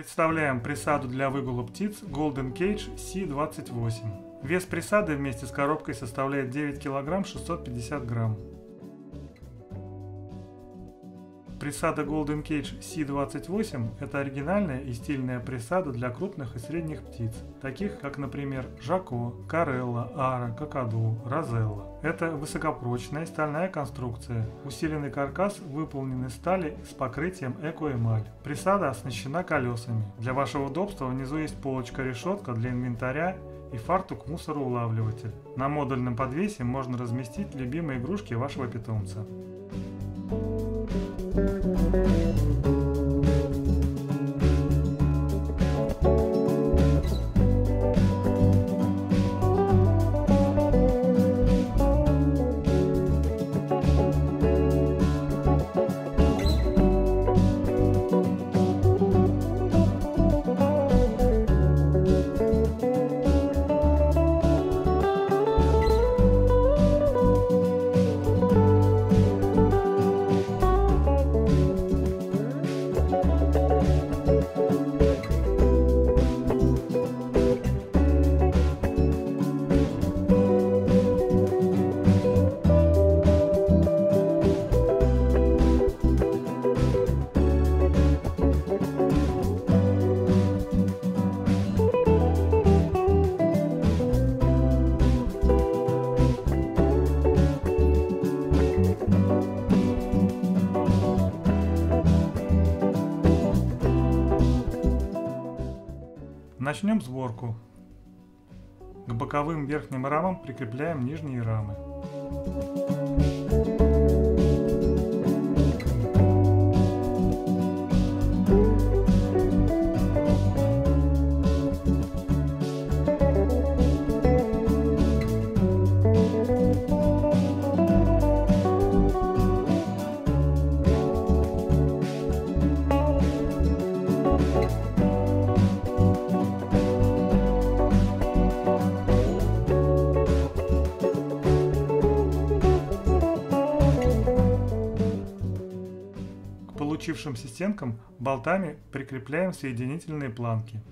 Представляем присаду для выгула птиц Golden Cage C28. Вес присады вместе с коробкой составляет 9 кг 650 грамм. Присада Golden Cage C28 – это оригинальная и стильная присада для крупных и средних птиц, таких как, например, Жако, Корелла, Ара, Какаду, Розелла. Это высокопрочная стальная конструкция. Усиленный каркас выполнен из стали с покрытием эко-эмаль. Присада оснащена колесами. Для вашего удобства внизу есть полочка-решетка для инвентаря и фартук-мусороулавливатель. На модульном подвесе можно разместить любимые игрушки вашего питомца. Начнем сборку. К боковым верхним рамам прикрепляем нижние рамы. К получившимся стенкам болтами прикрепляем соединительные планки.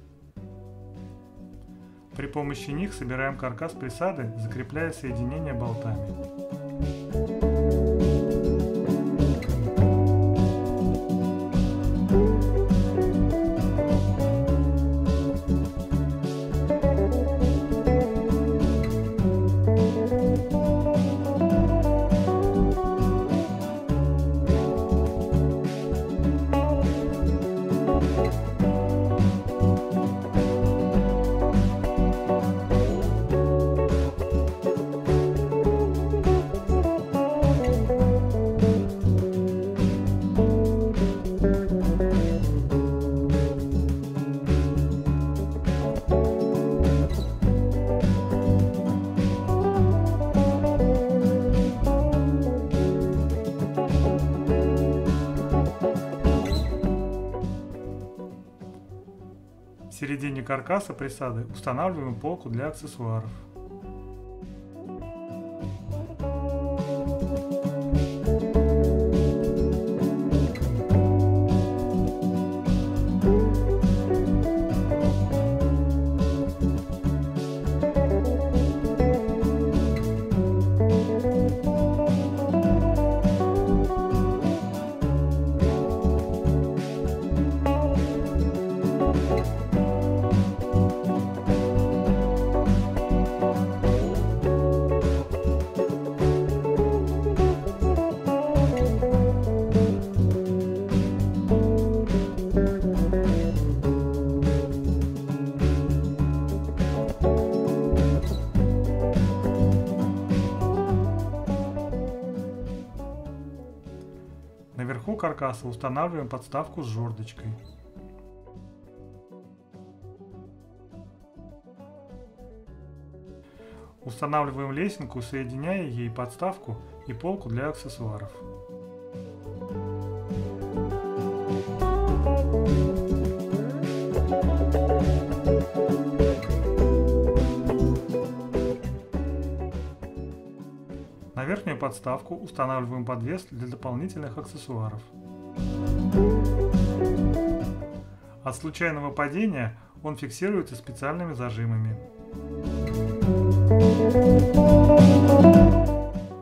При помощи них собираем каркас присады, закрепляя соединение болтами. В середине каркаса присады устанавливаем полку для аксессуаров. Наверху каркаса устанавливаем подставку с жердочкой. Устанавливаем лесенку, соединяя ей подставку и полку для аксессуаров. На верхнюю подставку устанавливаем подвес для дополнительных аксессуаров. От случайного падения он фиксируется специальными зажимами.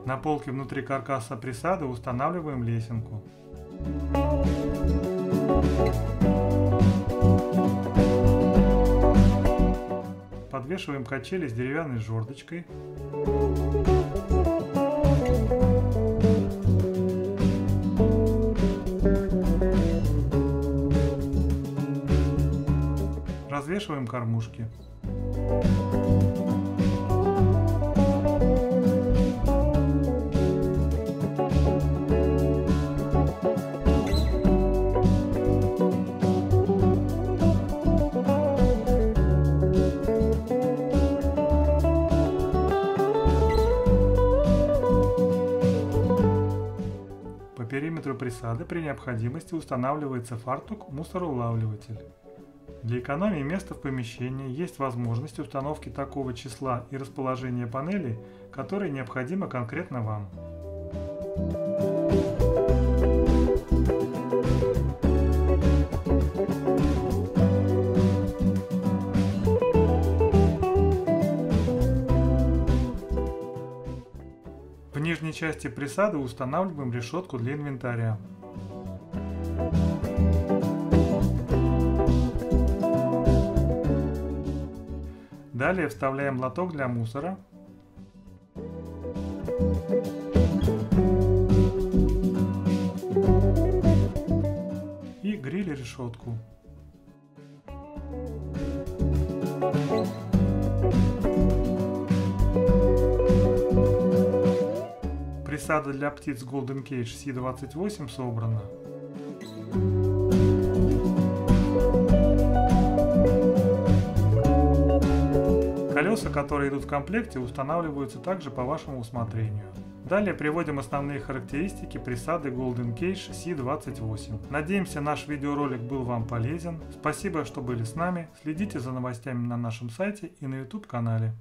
На полке внутри каркаса присада устанавливаем лесенку. Подвешиваем качели с деревянной жердочкой. Развешиваем кормушки. По периметру присады при необходимости устанавливается фартук-мусороулавливатель. Для экономии места в помещении есть возможность установки такого числа и расположения панелей, которые необходимы конкретно вам. В нижней части присады устанавливаем решетку для инвентаря. Далее вставляем лоток для мусора. И гриль решетку. Присада для птиц Golden Cage C28 собрана. Колеса, которые идут в комплекте, устанавливаются также по вашему усмотрению. Далее приводим основные характеристики присады Golden Cage C28. Надеемся, наш видеоролик был вам полезен. Спасибо, что были с нами. Следите за новостями на нашем сайте и на YouTube канале.